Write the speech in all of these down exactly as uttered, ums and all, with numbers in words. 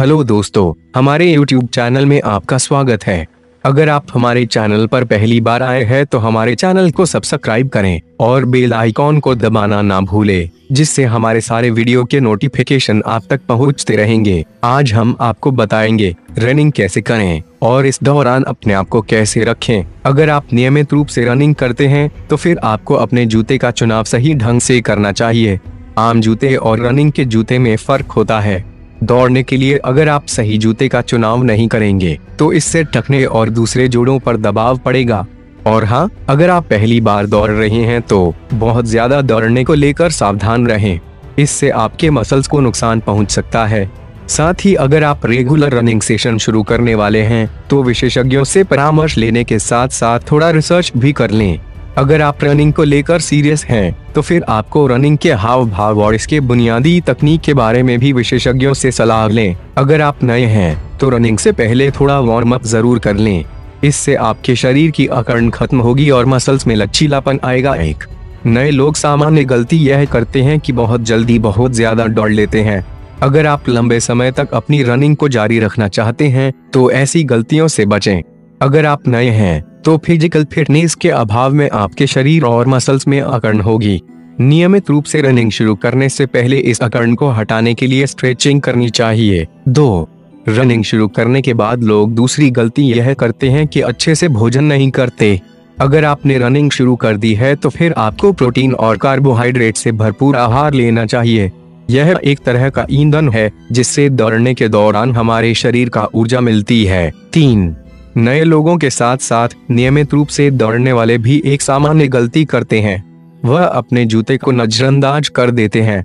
Hello दोस्तों, हमारे YouTube channel में आपका स्वागत है। अगर आप हमारे चैनल पर पहली बार आए हैं तो हमारे चैनल को सब्सक्राइब करें और बेल आइकॉन को दबाना ना भूलें, जिससे हमारे सारे वीडियो के नोटिफिकेशन आप तक पहुंचते रहेंगे। आज हम आपको बताएंगे रनिंग कैसे करें और इस दौरान अपने आप को कैसे रखें। अगर आप नियमित रूप से रनिंग करते हैं तो फिर आपको अपने जूते का चुनाव सही ढंग से करना चाहिए। आम जूते और रनिंग के जूते में फर्क होता है। दौड़ने के लिए अगर आप सही जूते का चुनाव नहीं करेंगे तो इससे टखने और दूसरे जोड़ों पर दबाव पड़ेगा। और हाँ, अगर आप पहली बार दौड़ रहे हैं तो बहुत ज्यादा दौड़ने को लेकर सावधान रहें, इससे आपके मसल्स को नुकसान पहुंच सकता है। साथ ही अगर आप रेगुलर रनिंग सेशन शुरू करने वाले हैं तो विशेषज्ञों से परामर्श लेने के साथ साथ थोड़ा रिसर्च भी कर लें। अगर आप रनिंग को लेकर सीरियस हैं, तो फिर आपको रनिंग के हाव भाव और इसके बुनियादी तकनीक के बारे में भी विशेषज्ञों से सलाह लें। अगर आप नए हैं तो रनिंग से पहले थोड़ा वार्म अप जरूर कर लें, इससे आपके शरीर की अकड़न खत्म होगी और मसल्स में लचीलापन आएगा। एक नए लोग सामान्य गलती यह करते हैं कि बहुत जल्दी बहुत ज्यादा दौड़ लेते हैं। अगर आप लंबे समय तक अपनी रनिंग को जारी रखना चाहते हैं तो ऐसी गलतियों से बचें। अगर आप नए हैं तो फिजिकल फिटनेस के अभाव में आपके शरीर और मसल्स में अकड़न होगी। नियमित रूप से रनिंग शुरू करने से पहले इस अकड़न को हटाने के लिए स्ट्रेचिंग करनी चाहिए। दो रनिंग शुरू करने के बाद लोग दूसरी गलती यह करते हैं कि अच्छे से भोजन नहीं करते। अगर आपने रनिंग शुरू कर दी है तो फिर आपको प्रोटीन और कार्बोहाइड्रेट से भरपूर आहार लेना चाहिए। यह एक तरह का ईंधन है जिससे दौड़ने के दौरान हमारे शरीर का ऊर्जा मिलती है। तीन नए लोगों के साथ साथ नियमित रूप से दौड़ने वाले भी एक सामान्य गलती करते हैं, वह अपने जूते को नजरअंदाज कर देते हैं।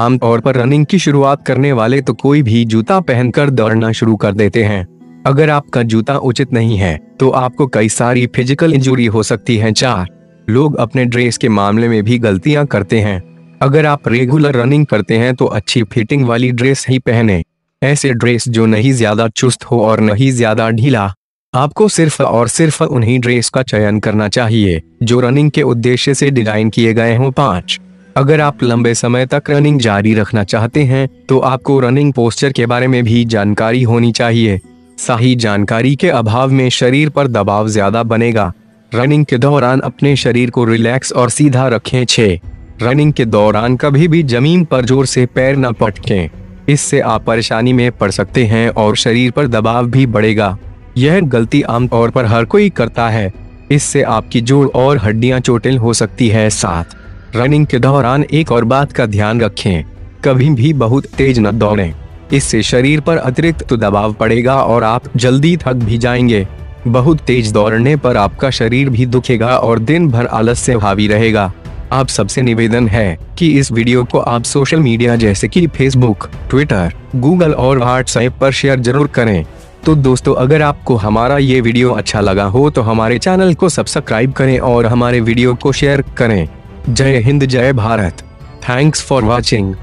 आमतौर पर रनिंग की शुरुआत करने वाले तो कोई भी जूता पहनकर दौड़ना शुरू कर देते हैं। अगर आपका जूता उचित नहीं है तो आपको कई सारी फिजिकल इंजरी हो सकती है। चार लोग अपने ड्रेस के मामले में भी गलतियां करते हैं। अगर आप रेगुलर रनिंग करते हैं तो अच्छी फिटिंग वाली ड्रेस ही पहने, ऐसे ड्रेस जो न ही ज्यादा चुस्त हो और न ही ज्यादा ढीला। आपको सिर्फ और सिर्फ उन्हीं ड्रेस का चयन करना चाहिए जो रनिंग के उद्देश्य से डिजाइन किए गए हों। पाँच अगर आप लंबे समय तक रनिंग जारी रखना चाहते हैं तो आपको रनिंग पोस्चर के बारे में भी जानकारी होनी चाहिए। सही जानकारी के अभाव में शरीर पर दबाव ज्यादा बनेगा। रनिंग के दौरान अपने शरीर को रिलैक्स और सीधा रखें। छः रनिंग के दौरान कभी भी जमीन पर जोर से पैर न पटकें, इससे आप परेशानी में पड़ सकते हैं और शरीर पर दबाव भी बढ़ेगा। यह गलती आमतौर पर हर कोई करता है, इससे आपकी जोड़ और हड्डियां चोटिल हो सकती है। साथ रनिंग के दौरान एक और बात का ध्यान रखें, कभी भी बहुत तेज न दौड़ें, इससे शरीर पर अतिरिक्त दबाव पड़ेगा और आप जल्दी थक भी जाएंगे। बहुत तेज दौड़ने पर आपका शरीर भी दुखेगा और दिन भर आलस से हावी रहेगा। आप सबसे निवेदन है कि इस वीडियो को आप सोशल मीडिया जैसे कि फेसबुक, ट्विटर, गूगल और व्हाट्सएप पर शेयर जरूर करें। तो दोस्तों, अगर आपको हमारा ये वीडियो अच्छा लगा हो तो हमारे चैनल को सब्सक्राइब करें और हमारे वीडियो को शेयर करें। जय हिंद, जय भारत। Thanks for watching.